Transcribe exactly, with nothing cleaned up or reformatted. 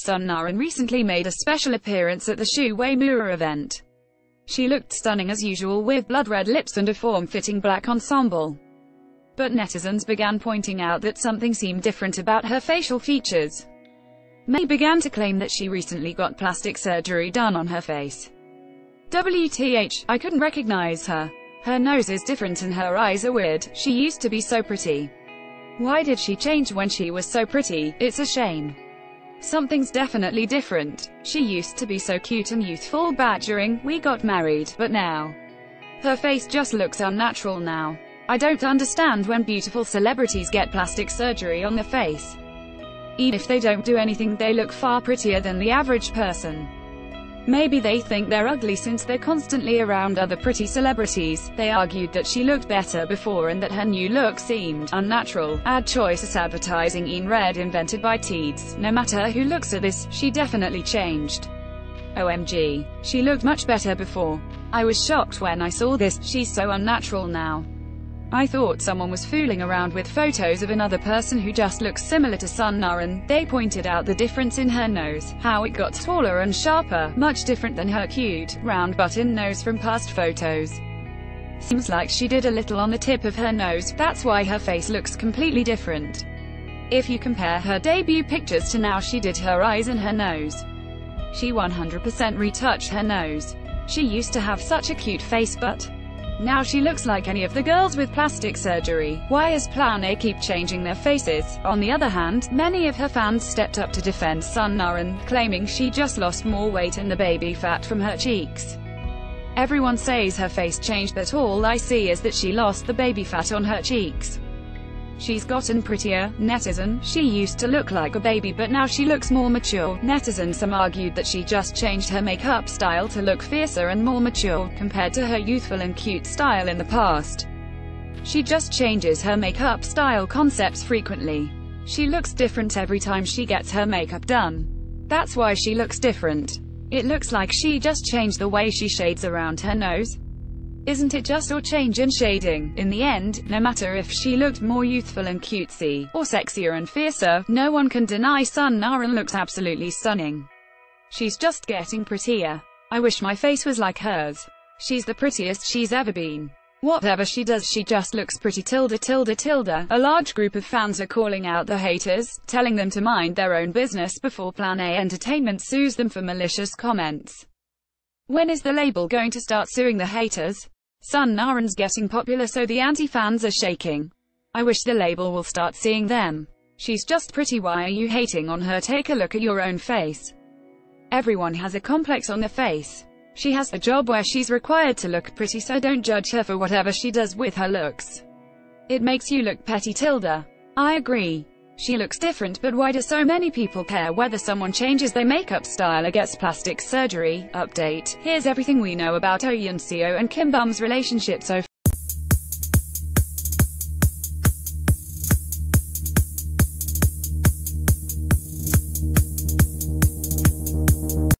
Son Naeun recently made a special appearance at the Shu Uemura event. She looked stunning as usual with blood-red lips and a form-fitting black ensemble. But netizens began pointing out that something seemed different about her facial features. Many began to claim that she recently got plastic surgery done on her face. W T H, I couldn't recognize her. Her nose is different and her eyes are weird, she used to be so pretty. Why did she change when she was so pretty? It's a shame. Something's definitely different. She used to be so cute and youthful back during we got married, but now her face just looks unnatural now. I don't understand when beautiful celebrities get plastic surgery on their face. Even if they don't do anything, they look far prettier than the average person. Maybe they think they're ugly since they're constantly around other pretty celebrities. They argued that she looked better before and that her new look seemed unnatural. Ad choices advertising in red invented by Teads. No matter who looks at this, she definitely changed. O M G. She looked much better before. I was shocked when I saw this. She's so unnatural now. I thought someone was fooling around with photos of another person who just looks similar to Son Naeun. They pointed out the difference in her nose, how it got taller and sharper, much different than her cute, round button nose from past photos. Seems like she did a little on the tip of her nose, that's why her face looks completely different. If you compare her debut pictures to now, she did her eyes and her nose. She one hundred percent retouched her nose. She used to have such a cute face, but now she looks like any of the girls with plastic surgery. Why is Plan A keep changing their faces? On the other hand, many of her fans stepped up to defend Son Naeun, claiming she just lost more weight and the baby fat from her cheeks. Everyone says her face changed, but all I see is that she lost the baby fat on her cheeks. She's gotten prettier, netizen. She used to look like a baby, but now she looks more mature, netizen. Some argued that she just changed her makeup style to look fiercer and more mature, compared to her youthful and cute style in the past. She just changes her makeup style concepts frequently. She looks different every time she gets her makeup done. That's why she looks different. It looks like she just changed the way she shades around her nose. Isn't it just a change in shading? In the end, no matter if she looked more youthful and cutesy, or sexier and fiercer, no one can deny Son Naeun looks absolutely stunning. She's just getting prettier. I wish my face was like hers. She's the prettiest she's ever been. Whatever she does, she just looks pretty tilde tilde tilde. A large group of fans are calling out the haters, telling them to mind their own business before Plan A Entertainment sues them for malicious comments. When is the label going to start suing the haters? Son Naeun's getting popular, so the anti-fans are shaking. I wish the label will start seeing them. She's just pretty, why are you hating on her? Take a look at your own face. Everyone has a complex on their face. She has a job where she's required to look pretty, so don't judge her for whatever she does with her looks. It makes you look petty tilda. I agree. She looks different, but why do so many people care whether someone changes their makeup style or gets plastic surgery? Update. Here's everything we know about Oh Yeon Seo and Kim Bum's relationship so far.